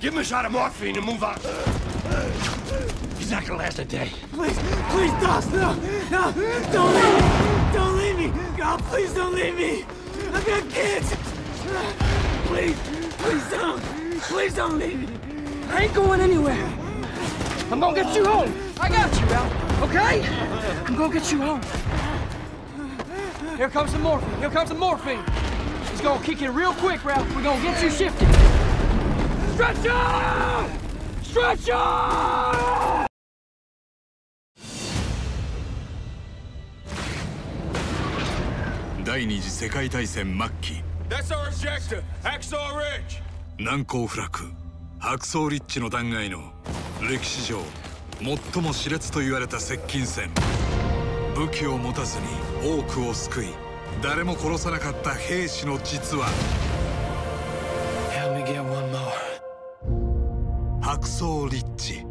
Give him a shot of morphine and move on. He's not gonna last a day. Please, please, Doss, no, no, don't leave me. Don't leave me. God, please don't leave me. I've got kids. Please, please don't. Please don't leave me. I ain't going anywhere. I'm gonna get you home. I got you, Al. Okay? I'm gonna get you home. Here comes the morphine. Here comes the morphine. It's gonna kick in real quick, Ralph. We're gonna get you shifted. Stretcher! Stretcher! Second World War end. That's our objective. Hacksaw Ridge. 難攻不落、白草リッジの断崖の歴史上最も熾烈と言われた接近戦。武器を持たずに多くを救い、誰も殺さなかった兵士の実話。Help me get one more. 白草リッジ。